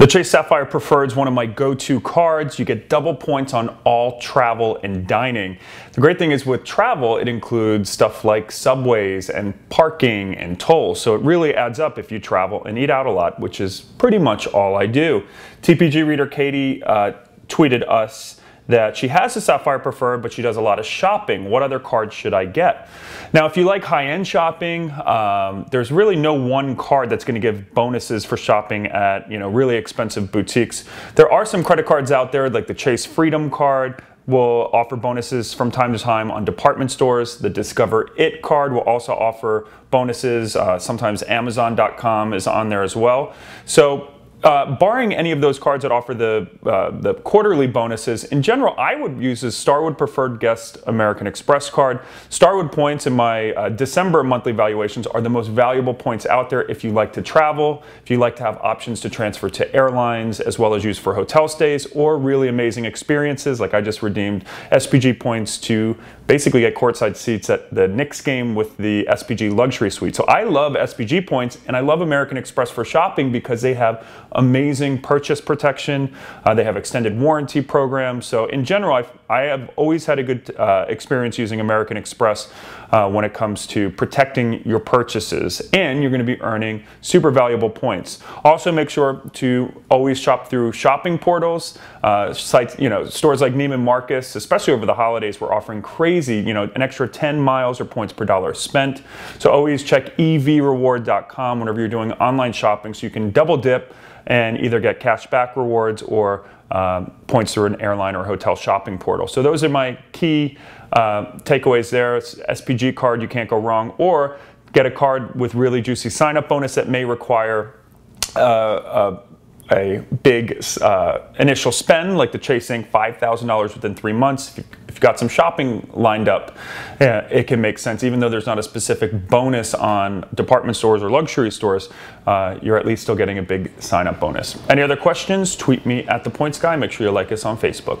The Chase Sapphire Preferred is one of my go-to cards. You get double points on all travel and dining. The great thing is with travel, it includes stuff like subways and parking and tolls. So it really adds up if you travel and eat out a lot, which is pretty much all I do. TPG reader Katie tweeted us that she has the Sapphire Preferred, but she does a lot of shopping. What other cards should I get? Now, if you like high-end shopping, there's really no one card that's gonna give bonuses for shopping at, really expensive boutiques. There are some credit cards out there, like the Chase Freedom card will offer bonuses from time to time on department stores. The Discover It card will also offer bonuses. Sometimes Amazon.com is on there as well. So, barring any of those cards that offer the quarterly bonuses, in general, I would use the Starwood Preferred Guest American Express card. Starwood points in my December monthly valuations are the most valuable points out there if you like to travel, if you like to have options to transfer to airlines, as well as use for hotel stays or really amazing experiences. Like I just redeemed SPG points to basically get courtside seats at the Knicks game with the SPG luxury suite. So I love SPG points and I love American Express for shopping because they have amazing purchase protection. They have extended warranty programs. So in general, I have always had a good experience using American Express when it comes to protecting your purchases, and you're gonna be earning super valuable points. Also make sure to always shop through shopping portals. Sites, stores like Neiman Marcus, especially over the holidays, were offering crazy, an extra 10 miles or points per dollar spent. So always check evreward.com whenever you're doing online shopping so you can double dip and either get cash back rewards or points through an airline or hotel shopping portal. So those are my key takeaways there. It's SPG card, you can't go wrong, or get a card with really juicy sign-up bonus that may require a big initial spend, like the Chase Ink, $5,000 within 3 months. If you've got some shopping lined up, it can make sense. Even though there's not a specific bonus on department stores or luxury stores, you're at least still getting a big sign-up bonus. Any other questions? Tweet me at The Points Guy. Make sure you like us on Facebook.